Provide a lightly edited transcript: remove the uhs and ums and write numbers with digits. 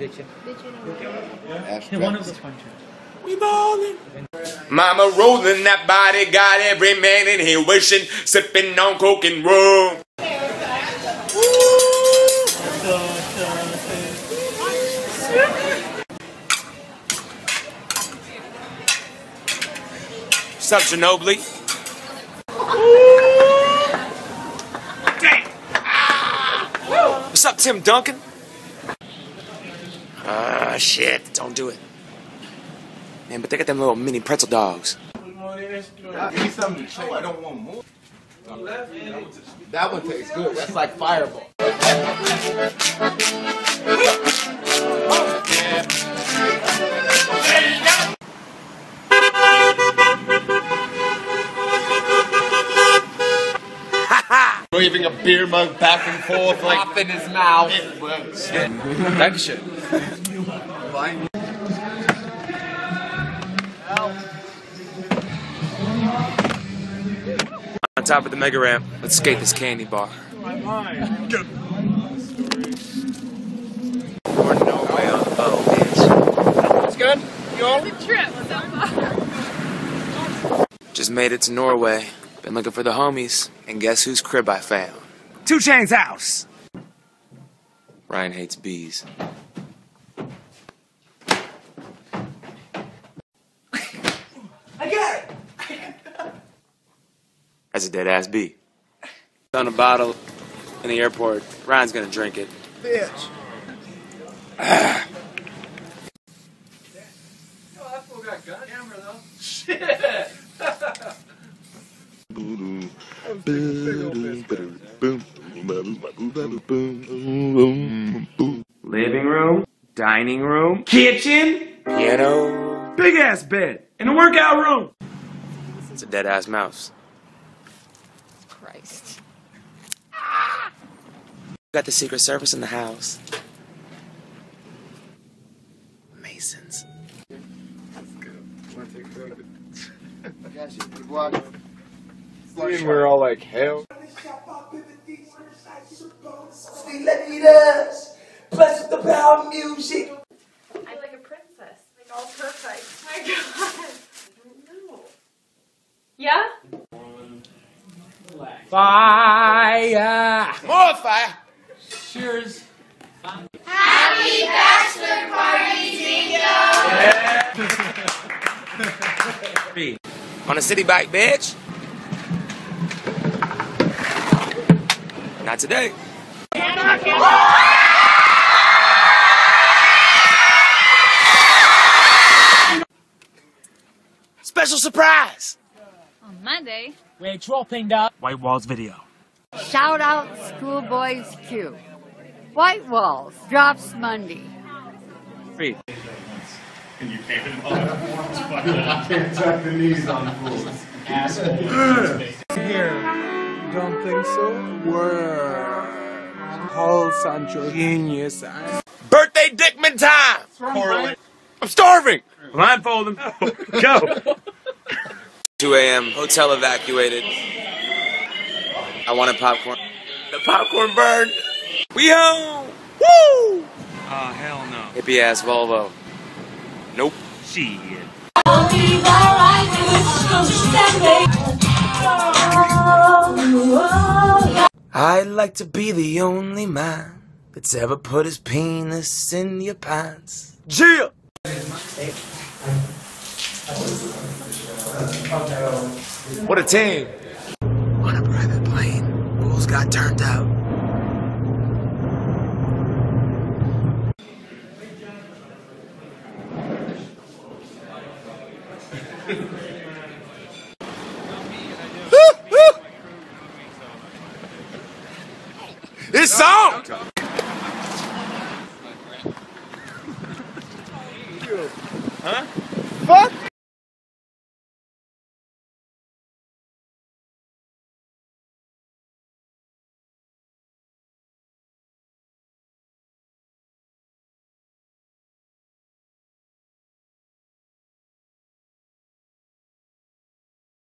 Bitchin'. One of the punches. We ballin'. Mama rollin' that body, got every man in here wishing, sippin' on coke and rum. What's up, Ginobili? What's up, Tim Duncan? Ah, shit, don't do it. Man, but they got them little mini pretzel dogs. Give me something to chew. I don't want more. That one tastes good. That's like Fireball. Waving a beer mug back and forth, like up in his mouth. It works. Thank you. On top of the mega ramp, let's skate this candy bar. We're nowhere on the boat, bitch. It's good? You all? It's a trip so far. Just made it to Norway. Been looking for the homies, and guess whose crib I found? 2 Chainz house! Ryan hates bees. That's a dead-ass bee. Found a bottle in the airport. Ryan's gonna drink it. Bitch. Ah. Yo, that fool got gun hammer, though. Shit. Living room, dining room, kitchen, piano, big-ass bed, and a workout room. It's a dead-ass mouse. Christ. Ah! Got the Secret Service in the house. Masons. We're all like, hell. Plus the power music. I'm like a princess. Like all perfect. My God. No. Yeah? Fire! More fire! Cheers! Happy bachelor party, Zingo! Yeah. On a city bike, bitch! Not today. Special surprise! On Monday. We're dropping the White Walls video. Shout out Schoolboy Q. White Walls drops Monday. Free. Can you tape it all? I can't tuck the knees on the fools. Asshole. Here. Don't think so? Word. Whole Sancho genius. Birthday Dickman time! I'm starving! Blindfold him. Go! 2 a.m. Hotel evacuated. I wanted popcorn. The popcorn burned. We home. Woo! Hell no. Hippie ass Volvo. Nope. Shit. I'll be alright with you. I'd like to be the only man that's ever put his penis in your pants. Jill. What a team! On a private plane, rules got turned out. It's on!